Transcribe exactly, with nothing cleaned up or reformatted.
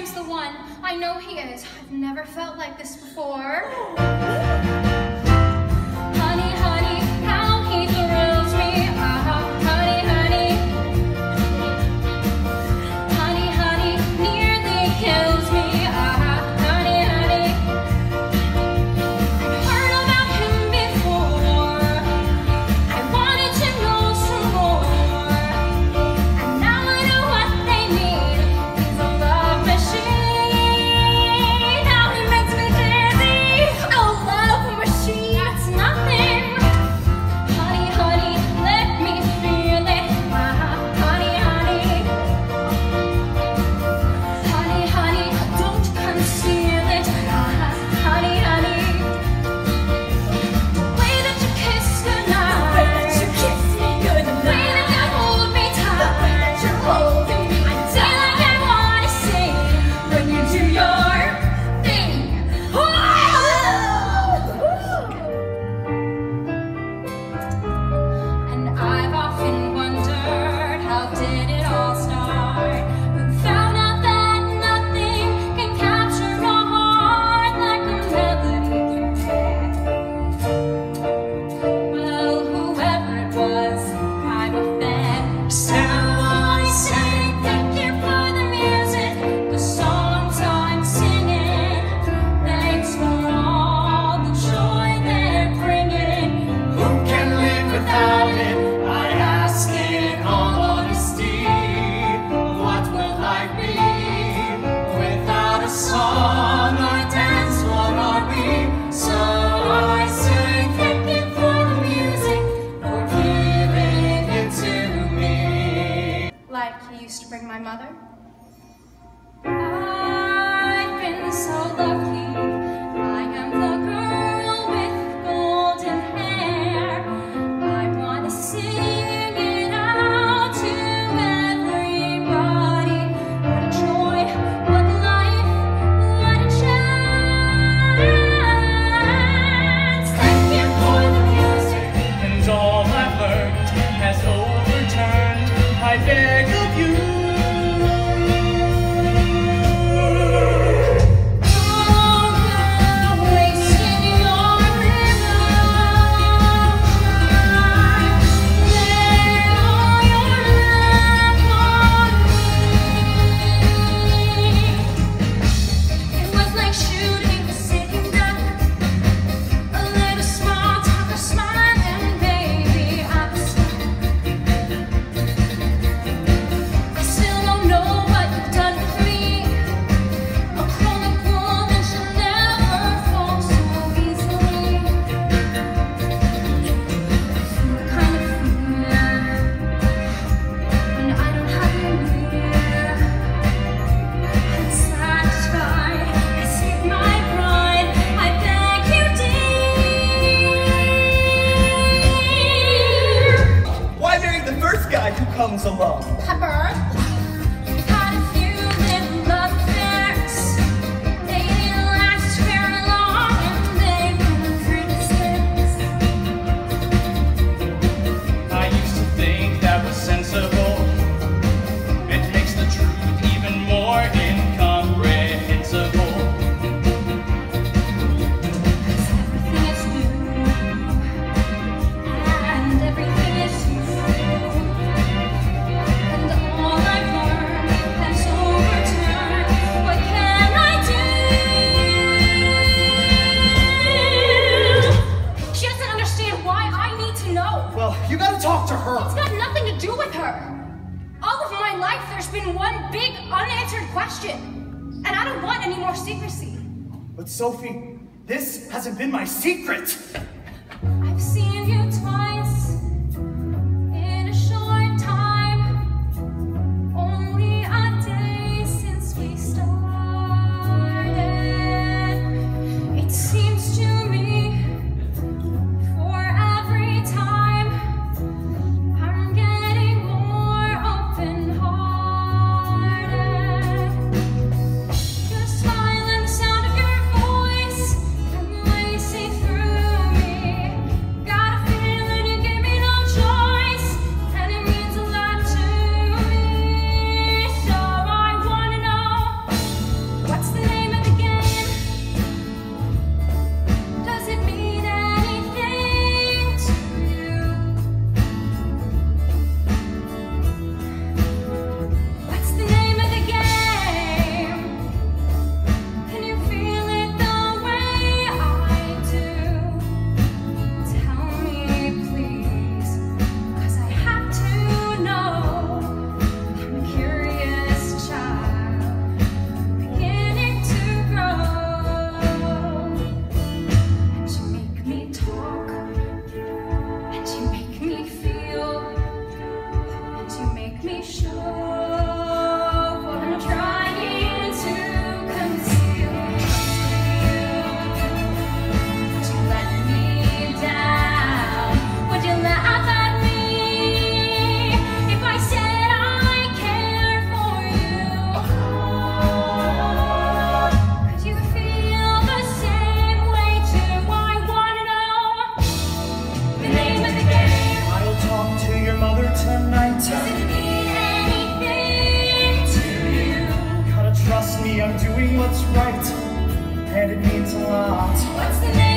Sam's the one. I know he is. I've never felt like this before. Honey, honey, how he thrills me. Uh-huh. Honey, honey. Honey, honey, nearly kills me. Uh-huh. Honey, honey. I've heard about him before. I wanted to know some more. And now I know what they mean. He's a love machine. Now he makes me dizzy. A love machine. That's nothing. Honey, honey, let me feel it. Uh-huh. Honey, honey. Honey, honey, don't conceal it. Uh-huh. Honey, honey. The way that you kiss goodnight. The way that you kiss me goodnight. The way that you hold me tight. The way that you're holding me. I feel like I want to sing when you do your thing. And I've often wondered, how did it all start? But found out that nothing can capture my heart like a melody can. Well, whoever it was, I'm a fan. Still I say thank you for the music, the songs I'm singing. Thanks for all the joy they're bringing. Who can live without it? I ask in all honesty. What will I be without a song or dance? What are we? So I say thank you for the music, for giving it to me. Like he used to bring my mother. I've been so lucky. I am the girl with golden hair. I want to sing it out to everybody. What a joy, what life, what a chance. Thank you for the music. And all I've learned has overturned. I beg of you. All the ways in your river. Lay all your love on me. It was like shooting a sitting duck. A little small talk, a smile, and baby, I was stuck. I still don't know what you've done for me. A crawling woman should never fall so easily. The kind of fear when I don't have you near. I'm satisfied. I seek my pride. I beg you, dear. Why marry the first guy who comes along? Pepper, you've had a few little love affairs. They didn't last very long, and they've been pretty since. I used to think that was sensible. It makes the truth even more incomprehensible. Everything is new, and everything is you. And all I've learned has overturned. What can I do? She doesn't understand why I need to know. Well, you gotta talk to It's her. got nothing to do with her. All of my life, there's been one big unanswered question, and I don't want any more secrecy. But Sophie, this hasn't been my secret. I've seen you twice in a short time, only a day since we started. It seems to me, for every time, I'm getting more open-hearted. Your smile and the sound of your voice and the way you see through me. Got a feeling you me I'm doing what's right, and it means a lot. What's the name?